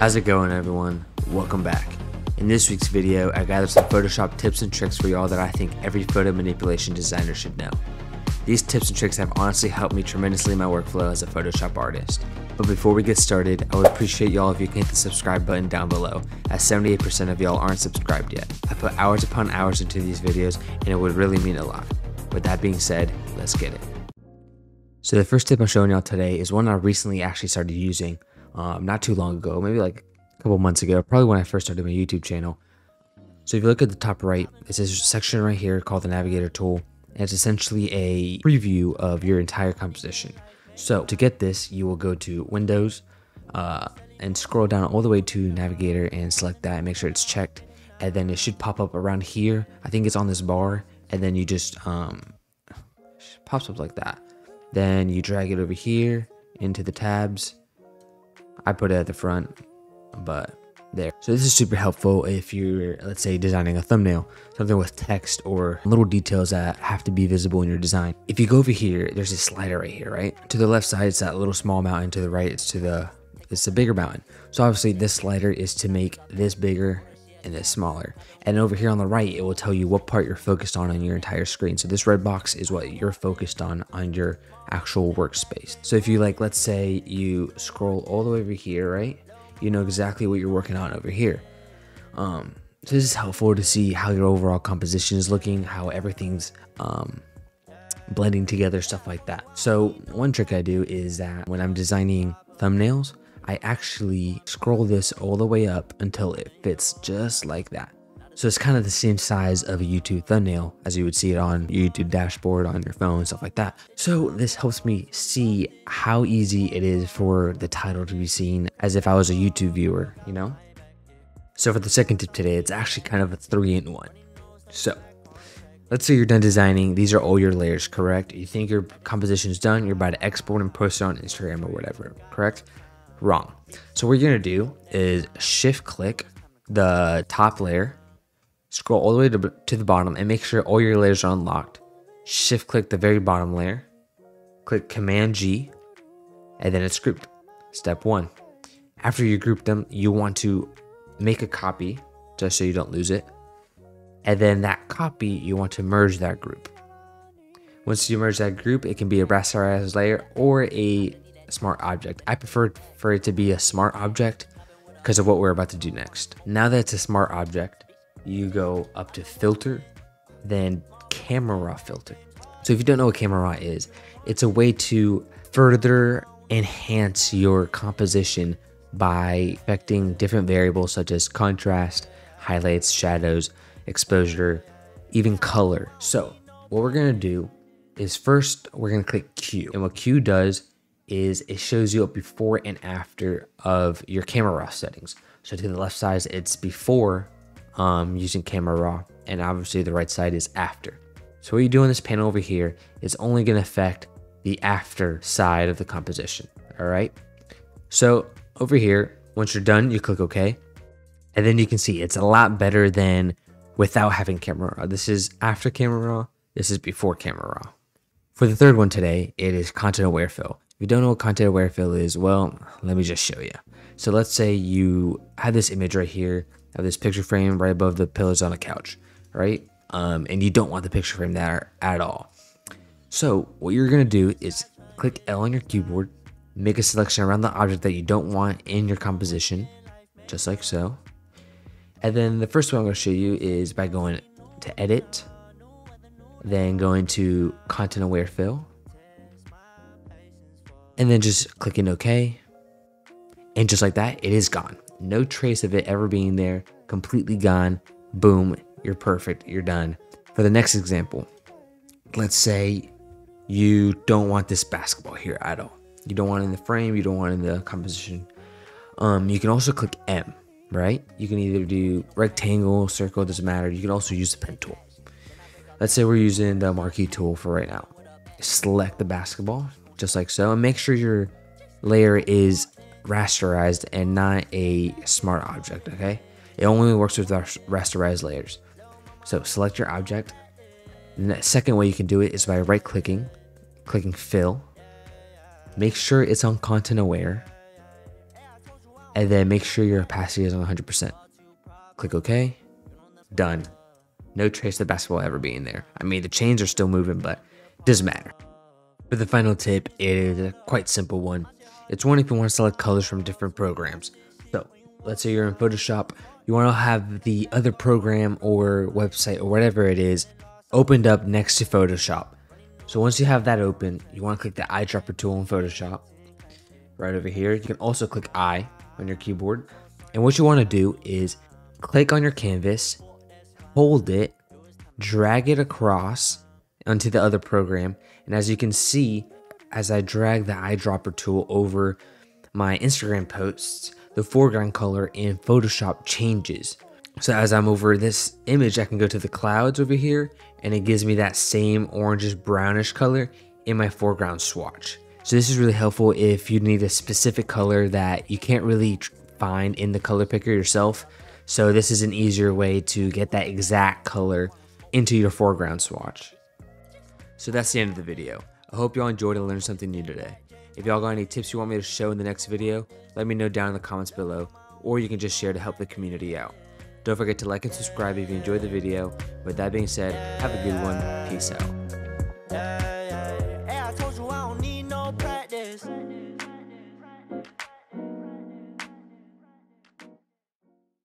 How's it going, everyone? Welcome back. In this week's video, I gathered some Photoshop tips and tricks for y'all that I think every photo manipulation designer should know. These tips and tricks have honestly helped me tremendously in my workflow as a Photoshop artist. But before we get started, I would appreciate y'all if you can hit the subscribe button down below, as 78% of y'all aren't subscribed yet. I put hours upon hours into these videos and it would really mean a lot. With that being said, let's get it. So the first tip I'm showing y'all today is one I recently actually started using not too long ago, maybe like a couple months ago, probably when I first started my YouTube channel. So if you look at the top right, it's this section right here called the Navigator tool, and it's essentially a preview of your entire composition. So to get this, you will go to Windows and scroll down all the way to Navigator and select that and make sure it's checked. And then it should pop up around here. I think it's on this bar. And then you just, it pops up like that. Then you drag it over here into the tabs. I put it at the front, but there. So this is super helpful if you're, let's say, designing a thumbnail, something with text or little details that have to be visible in your design. If you go over here, there's this slider right here, right? To the left side, it's that little small mountain. To the right, it's the bigger mountain. So obviously this slider is to make this bigger and this smaller. And over here on the right, it will tell you what part you're focused on your entire screen. So this red box is what you're focused on your actual workspace. So if you like, let's say you scroll all the way over here, right? You know exactly what you're working on over here. So this is helpful to see how your overall composition is looking, how everything's blending together, stuff like that. So one trick I do is that when I'm designing thumbnails, I actually scroll this all the way up until it fits just like that. So it's kind of the same size of a YouTube thumbnail as you would see it on your YouTube dashboard, on your phone, stuff like that. So this helps me see how easy it is for the title to be seen as if I was a YouTube viewer, you know? So for the second tip today, it's actually kind of a 3-in-1. So let's say you're done designing. These are all your layers, correct? You think your composition is done. You're about to export and post it on Instagram or whatever, correct? Wrong. So what you're going to do is shift click the top layer, scroll all the way to the bottom and make sure all your layers are unlocked. Shift click the very bottom layer, click Command G, and then it's grouped. Step one. After you group them, you want to make a copy just so you don't lose it. And then that copy, you want to merge that group. Once you merge that group, it can be a rasterized layer or a smart object. I prefer for it to be a smart object because of what we're about to do next. Now that it's a smart object, you go up to Filter, then Camera Raw Filter. So if you don't know what Camera Raw is, it's a way to further enhance your composition by affecting different variables such as contrast, highlights, shadows, exposure, even color. So what we're going to do is first we're going to click Q, and what Q does is it shows you a before and after of your Camera Raw settings. So to the left side, it's before using Camera Raw, and obviously the right side is after. So what you do in this panel over here is only going to affect the after side of the composition. All right. So over here, once you're done, you click OK. And then you can see it's a lot better than without having Camera Raw. This is after Camera Raw. This is before Camera Raw. For the third one today, it is Content Aware Fill. If you don't know what Content Aware Fill is, well, let me just show you. So let's say you have this image right here of this picture frame right above the pillows on a couch, right? And you don't want the picture frame there at all. So what you're gonna do is click L on your keyboard, make a selection around the object that you don't want in your composition, just like so. And then the first one I'm gonna show you is by going to Edit, then going to Content Aware Fill, and then just clicking OK. And just like that, it is gone. No trace of it ever being there, completely gone. Boom, you're perfect, you're done. For the next example, let's say you don't want this basketball here at all. You don't want it in the frame, you don't want it in the composition. You can also click M, right? You can either do rectangle, circle, doesn't matter. You can also use the pen tool. Let's say we're using the marquee tool for right now. Select the basketball, just like so, and make sure your layer is rasterized and not a smart object, okay? It only works with rasterized layers. So select your object. And the second way you can do it is by right-clicking, clicking Fill. Make sure it's on Content Aware. and then make sure your opacity is on 100%. Click OK. Done. No trace of the basketball ever being there. I mean, the chains are still moving, but it doesn't matter. For the final tip, it is a quite simple one. It's one if you want to select colors from different programs. So let's say you're in Photoshop, you want to have the other program or website or whatever it is opened up next to Photoshop. So once you have that open, you want to click the eyedropper tool in Photoshop right over here. You can also click I on your keyboard. And what you want to do is click on your canvas, hold it, drag it across onto the other program. And as you can see, as I drag the eyedropper tool over my Instagram posts, the foreground color in Photoshop changes. So as I'm over this image, I can go to the clouds over here, and it gives me that same orangish brownish color in my foreground swatch. So this is really helpful if you need a specific color that you can't really find in the color picker yourself. So this is an easier way to get that exact color into your foreground swatch. So that's the end of the video. I hope y'all enjoyed and learned something new today. If y'all got any tips you want me to show in the next video, let me know down in the comments below, or you can just share to help the community out. Don't forget to like and subscribe if you enjoyed the video. With that being said, have a good one. Peace out.